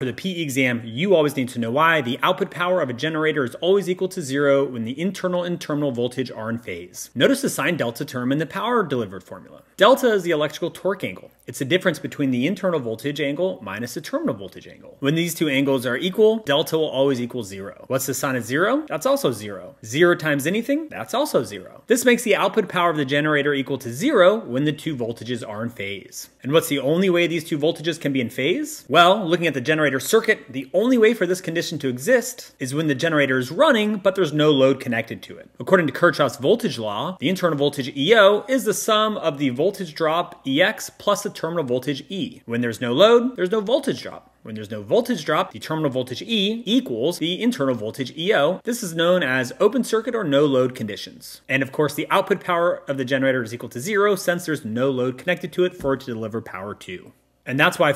For the PE exam, you always need to know why the output power of a generator is always equal to zero when the internal and terminal voltage are in phase. Notice the sine delta term in the power delivered formula. Delta is the electrical torque angle. It's the difference between the internal voltage angle minus the terminal voltage angle. When these two angles are equal, delta will always equal zero. What's the sine of zero? That's also zero. Zero times anything? That's also zero. This makes the output power of the generator equal to zero when the two voltages are in phase. And what's the only way these two voltages can be in phase? Well, looking at the generator circuit, the only way for this condition to exist is when the generator is running, but there's no load connected to it. According to Kirchhoff's voltage law, the internal voltage EO is the sum of the voltage drop EX plus the terminal voltage E. When there's no load, there's no voltage drop. When there's no voltage drop, the terminal voltage E equals the internal voltage EO. This is known as open circuit or no load conditions. And of course, the output power of the generator is equal to zero since there's no load connected to it for it to deliver power to. And that's why